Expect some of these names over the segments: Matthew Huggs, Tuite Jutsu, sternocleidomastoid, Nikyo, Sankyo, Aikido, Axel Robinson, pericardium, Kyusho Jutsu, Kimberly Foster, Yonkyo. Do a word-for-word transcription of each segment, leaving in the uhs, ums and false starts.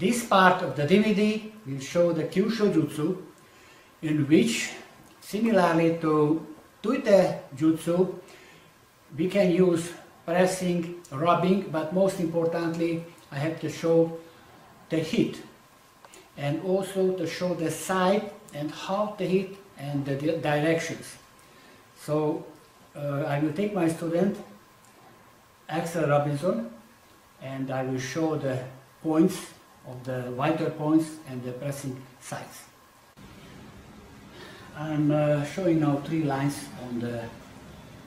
This part of the D V D will show the Kyusho Jutsu, in which, similarly to Tuite Jutsu, we can use pressing, rubbing, but most importantly I have to show the hit, and also to show the side and how to hit and the directions. So uh, I will take my student Axel Robinson, and I will show the points of the vital points and the pressing sides. I'm uh, showing now three lines on the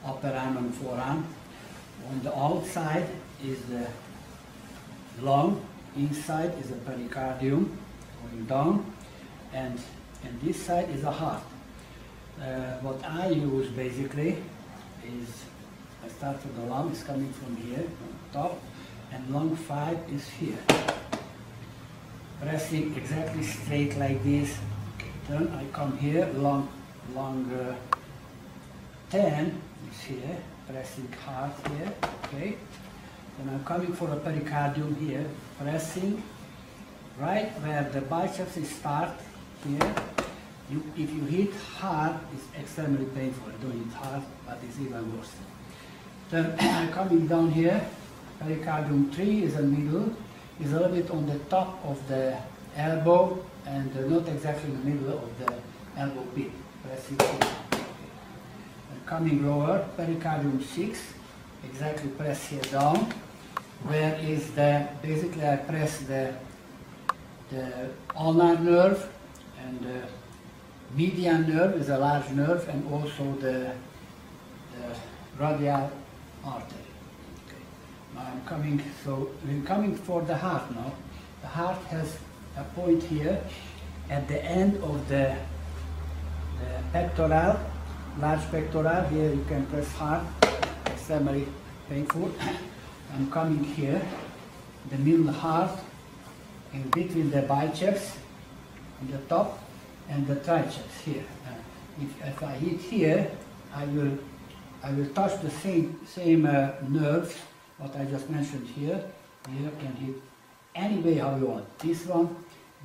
upper arm and forearm. On the outside is the lung, inside is the pericardium going down, and, and this side is the heart. Uh, what I use basically is, I start with the lung, it's coming from here, from the top, and lung five is here. Pressing exactly straight like this, then I come here, lung, lung uh, ten is here, pressing hard here, okay. Then I'm coming for a pericardium here, pressing right where the biceps is start here. You, if you hit hard, it's extremely painful. I don't hit hard, but it's even worse. Then I'm coming down here, pericardium three is the middle, is a little bit on the top of the elbow and not exactly in the middle of the elbow pit. Pressing here. And coming lower, pericardium six, exactly press here down, where is the, basically I press the the ulnar nerve, and the median nerve is a large nerve, and also the, the radial artery. Okay. Now I'm coming, so we're coming for the heart now. The heart has a point here at the end of the, the pectoral, large pectoral. Here you can press hard. Extremely painful. I'm coming here, the middle heart, in between the biceps, on the top, and the triceps here. Uh, if, if I hit here, I will, I will touch the same same uh, nerves. What I just mentioned here. Here you can hit any way how you want. This one,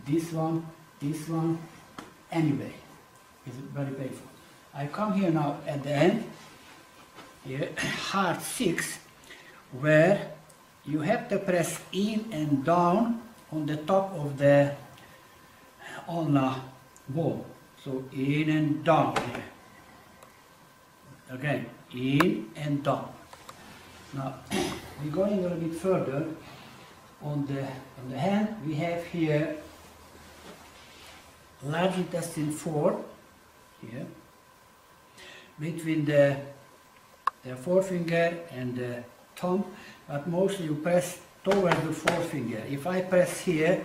this one, this one, anyway. It's very painful. I come here now at the end. Here, heart six, where you have to press in and down on the top of the ulnar wall. So in and down here. Again, in and down. Now we're going a little bit further. On the on the hand we have here large intestine four here between the the forefinger and the thumb, but mostly you press toward the forefinger. If I press here,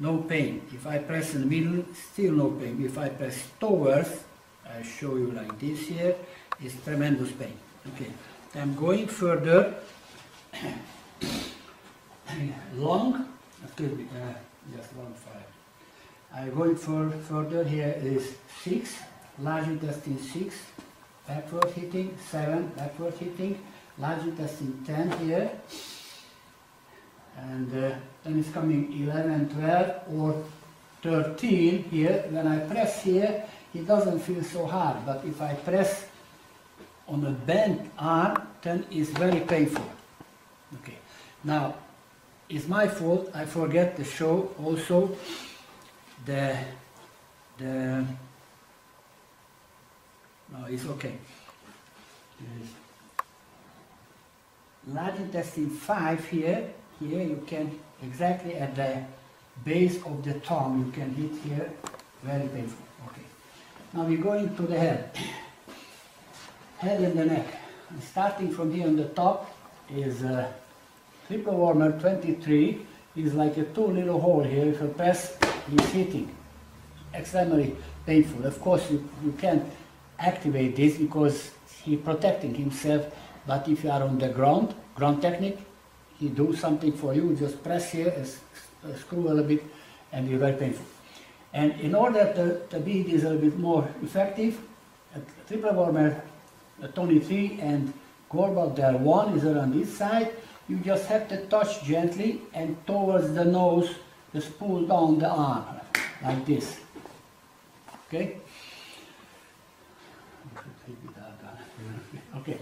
no pain. If I press in the middle, still no pain. If I press towards, I show you like this here, it's tremendous pain. Okay, I'm going further. Long, excuse me, uh, just one five. I'm going for, further, here is six, large intestine six. Backward hitting, seven, backward hitting, large intestine ten here, and uh, then it's coming eleven, twelve, or thirteen here. When I press here, it doesn't feel so hard, but if I press on a bent arm, then it's very painful. Okay, now it's my fault, I forget to show also the the No, it's okay. Yes. Large intestine five here. Here you can exactly at the base of the thumb you can hit here. Very painful. Okay. Now we're going to the head. Head and the neck. And starting from here on the top is uh, triple warmer twenty-three. Is like a two little hole here. If you press, it's hitting. Extremely painful. Of course you, you can activate this because he protecting himself, but if you are on the ground, ground technique, he do something for you, just press here, screw a little bit, and it's very painful. And in order to, to be this a little bit more effective, triple warmer twenty-three and Gorbal there one is around this side, you just have to touch gently and towards the nose, Just pull down the arm like this. Okay? Okay.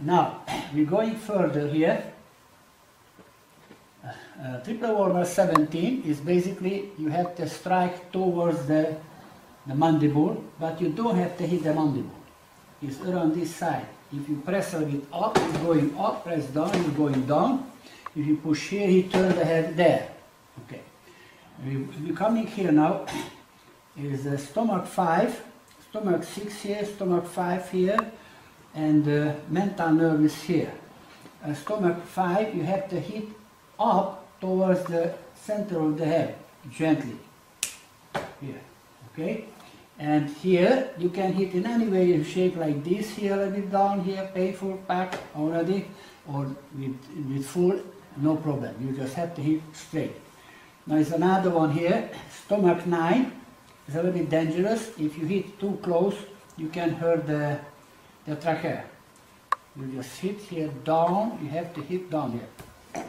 Now, we're going further here. Uh, triple warmer seventeen is basically you have to strike towards the, the mandible, but you don't have to hit the mandible. It's around this side. If you press it up, it's going up, press down, it's going down. If you push here, he turns the head there. Okay. We're coming here now. Is uh, stomach five, stomach six here, stomach five here, and uh, mental nerve is here. Uh, stomach five, you have to hit up towards the center of the head, gently. Here, okay? And here, you can hit in any way, shape like this, here a bit down, here, painful, pack already, or with, with full, no problem. You just have to hit straight. Now there's another one here, stomach nine. It's a little bit dangerous. If you hit too close, you can hurt the, the trachea. You just hit here down, you have to hit down here. Okay,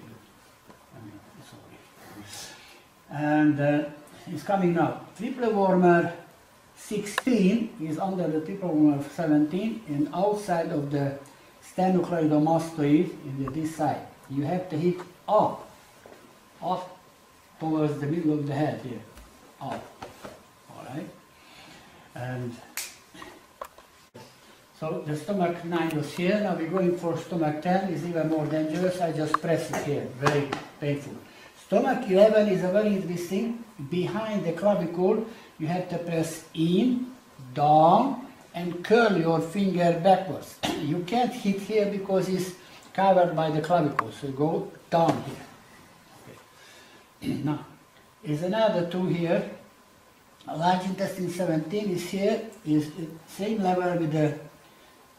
good. I mean, sorry. And uh, it's coming now. Triple warmer sixteen is under the triple warmer seventeen and outside of the sternocleidomastoid in this side. You have to hit up, up towards the middle of the head here. Up, alright, and so the stomach nine was here. Now we're going for stomach ten, is even more dangerous. I just press it here, very painful. Stomach eleven is a very interesting, behind the clavicle, you have to press in, down, and curl your finger backwards. You can't hit here because it's covered by the clavicle, so go down here. Okay. Now, is another two here. Large intestine seventeen is here, is same level with the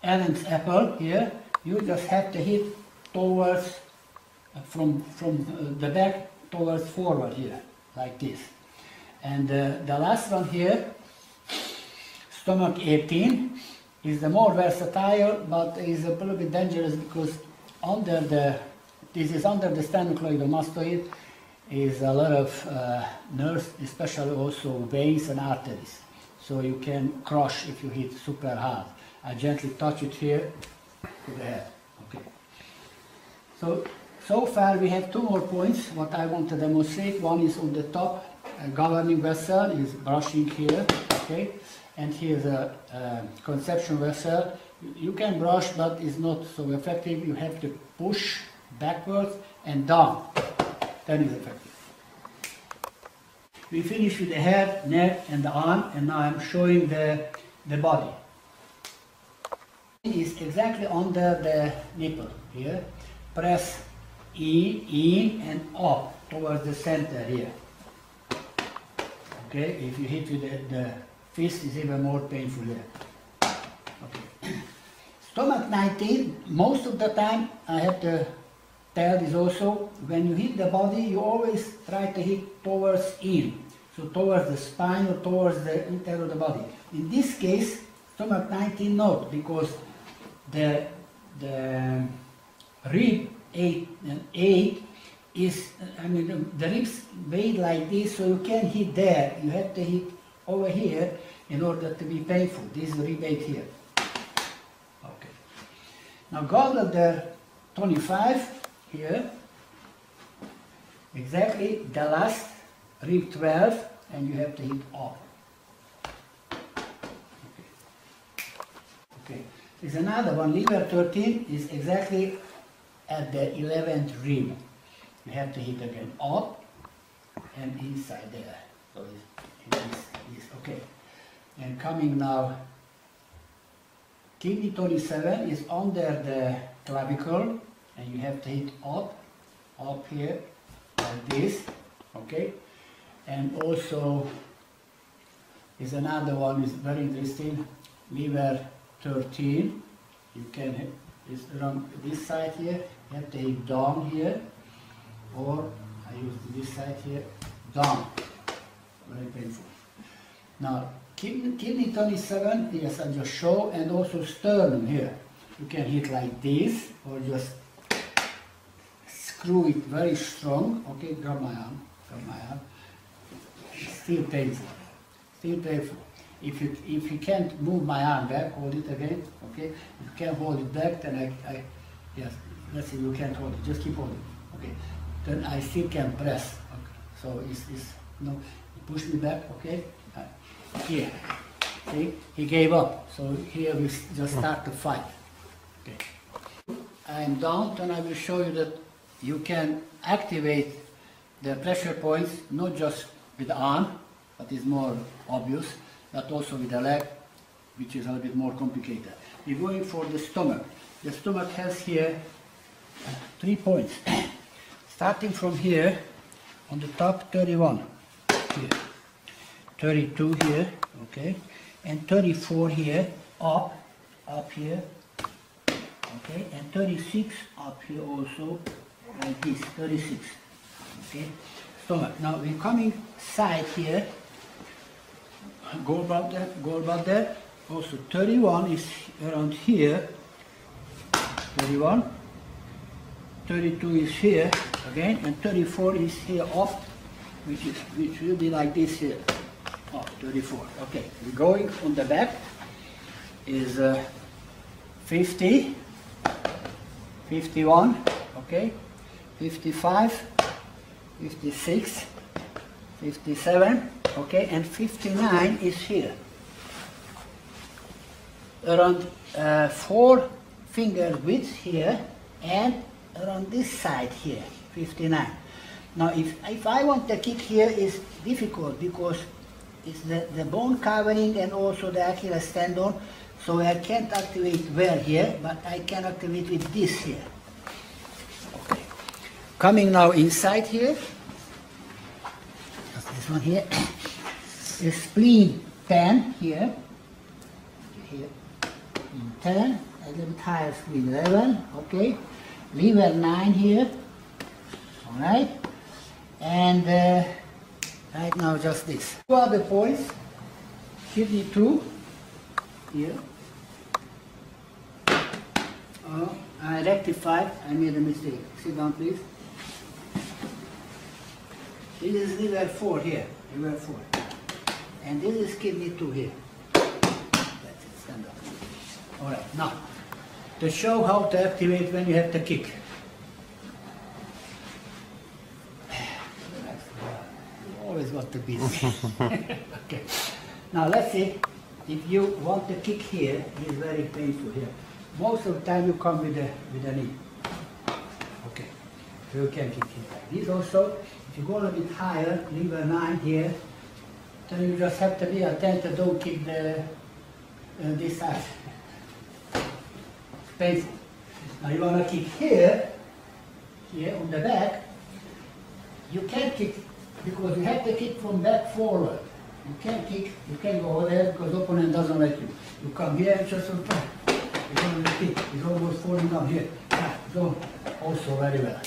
Adam's apple here. You just have to hit towards, uh, from, from uh, the back towards forward here, like this. And uh, the last one here, stomach eighteen, is the more versatile, but is a little bit dangerous because under the, this is under the sternocleidomastoid, is a lot of uh, nerves, especially also veins and arteries. So you can crush if you hit super hard. I gently touch it here to the head. Okay. So, so far we have two more points what I want to demonstrate. One is on the top, a governing vessel is brushing here, okay? And here's a, a conception vessel. You can brush, but it's not so effective. You have to push backwards and down. That is effective. We finish with the head, neck, and the arm, and now I'm showing the, the body. It is exactly under the nipple here. Press in, in, and up towards the center here. Okay, if you hit with the, the fist, it's even more painful there. Okay. Stomach nineteen, most of the time I have to tell is also, when you hit the body, you always try to hit towards in, so towards the spine or towards the interior of the body. In this case, stomach nineteen not, because the, the rib eight, eight is, I mean, the ribs made like this, so you can't hit there, you have to hit over here in order to be painful. This is rib eight here. Okay. Now gallbladder twenty-five, here, exactly the last, rib twelve, and you have to hit up. Okay. Okay. There's another one, liver thirteen is exactly at the eleventh rib. You have to hit again up and inside there. So it's, it's, it's okay. And coming now, kidney twenty-seven is under the clavicle. And you have to hit up, up here, like this, okay? And also, is another one is very interesting, liver thirteen. You can hit this around this side here, you have to hit down here, or I use this side here, down. Very painful. Now, kidney, kidney twenty-seven, yes, I just show, and also sternum here. You can hit like this, or just screw it very strong. Okay, grab my arm, grab my arm. Still painful, still painful. If you if you can't move my arm back, hold it again. Okay, if you can't hold it back, then I, I yes, let's say you can't hold it. Just keep holding. Okay, then I still can press. Okay, so it's it's no, you push me back. Okay, here, see, he gave up. So here we just start to fight. Okay. I am down, and I will show you that you can activate the pressure points, not just with the arm, that is more obvious, but also with the leg, which is a little bit more complicated. We're going for the stomach. The stomach has here three points. Starting from here, on the top, thirty-one here, thirty-two here, okay, and thirty-four here, up, up here, okay, and thirty-six up here also, like this, thirty-six, okay, stomach. Now we're coming side here, go about that, go about that, also thirty-one is around here, thirty-one, thirty-two is here again, and thirty-four is here up, which is, which will be like this here, up, thirty-four, okay, we're going on the back, is uh, fifty, fifty-one, okay, fifty-five, fifty-six, fifty-seven, okay, and fifty-nine is here. Around uh, four finger width here and around this side here, fifty-nine. Now if, if I want the kick here, it's difficult because it's the, the bone covering and also the Achilles tendon. So I can't activate well here, but I can activate with this here. Okay. Coming now inside here, this one here, is spleen ten here, here, ten, a little bit higher spleen eleven, okay, liver nine here, all right, and uh, right now just this. Two other points, kidney two. Here. Oh, I rectified, I made a mistake. Sit down, please. This is liver four here, liver four. And this is kidney two here. That's it, stand up. Alright, now, to show how to activate when you have the kick. You always want to be busy. Okay. Now, let's see. If you want the kick here, it's very painful here. Most of the time you come with the with the knee. Okay. So you can kick it like this also. If you go a little bit higher, liver nine here, then you just have to be attentive, don't kick the uh, this side. It's painful. Now you wanna kick here, here on the back. You can't kick because you have to kick from back forward. You can't kick, you can't go over there because the opponent doesn't like you. You come here and just on top. You're going to kick. He's almost falling down here. Ah, go also very well.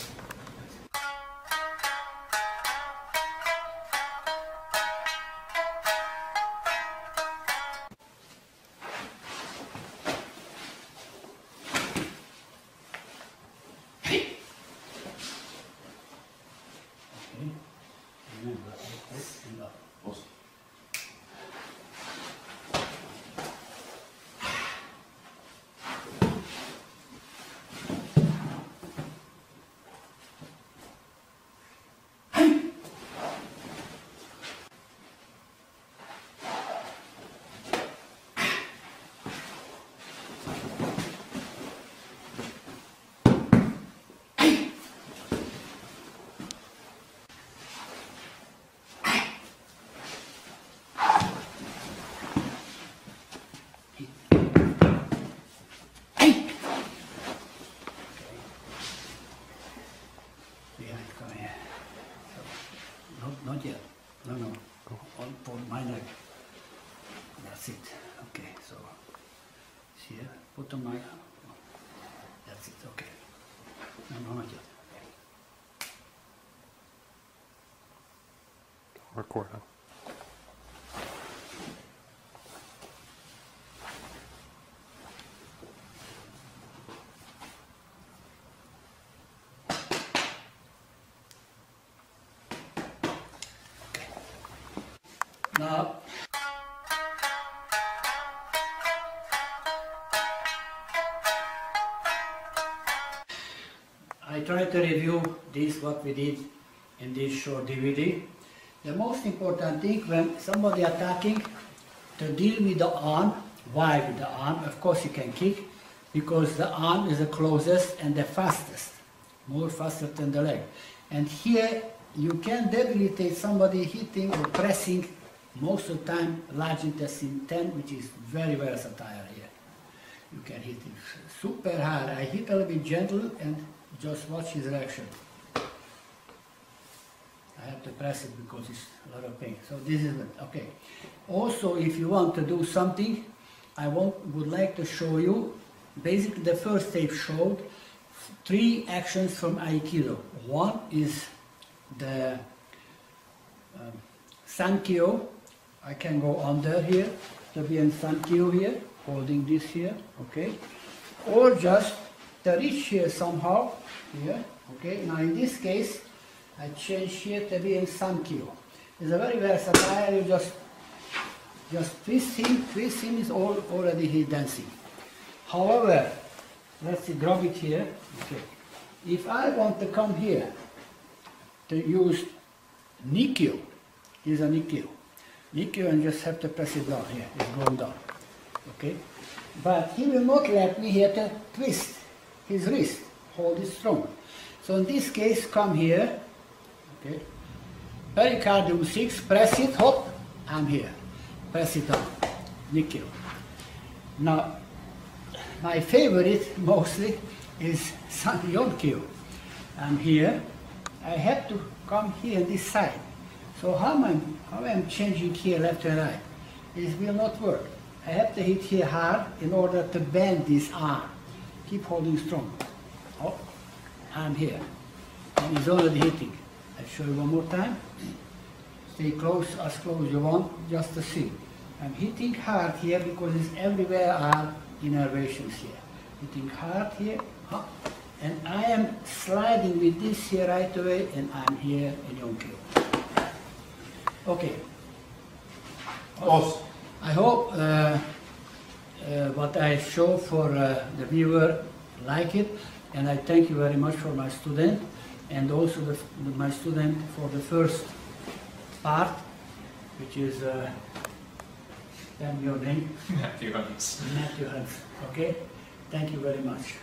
Record. No. I tried to review this, what we did in this short D V D. The most important thing when somebody attacking, to deal with the arm, why with the arm, of course you can kick, because the arm is the closest and the fastest, more faster than the leg. And here you can debilitate somebody hitting or pressing most of the time large intestine ten, which is very versatile here. You can hit him super hard. I hit a little bit gentle and just watch his reaction. I have to press it because it's a lot of pain. So this is it. Okay. Also, if you want to do something, I want, would like to show you. Basically, the first tape showed three actions from Aikido. One is the um, Sankyo. I can go under here to be in Sankyo here, holding this here, okay? Or just the reach here somehow, here, okay? Now in this case, I change here to be in Sankyo. It's a very versatile, you just, just twist him, twist him is all, already he's dancing. However, let's see, grab it here, okay? If I want to come here to use Nikyo, here's a Nikyo, Nikyo and just have to press it down here, it's going down, okay? But he will not let me here to twist his wrist, hold it strong. So in this case, come here, okay, pericardium six, press it, hop, I'm here, press it down, Nikyo. Now, my favorite mostly is Yonkyo. I'm here, I have to come here, this side. So how am I, how am I changing here left and right? This will not work. I have to hit here hard in order to bend this arm. Keep holding strong. Oh, I'm here. And he's already hitting. I'll show you one more time. Stay close, as close as you want, just to see. I'm hitting hard here because it's everywhere are innervations here. Hitting hard here. Oh. And I am sliding with this here right away, and I'm here in Yonkyo. Okay. Also, I hope uh, uh, what I show for uh, the viewer like it, and I thank you very much for my student, and also the, my student for the first part, which is, uh, tell me your name. Matthew Huggs. Matthew Huggs, okay? Thank you very much.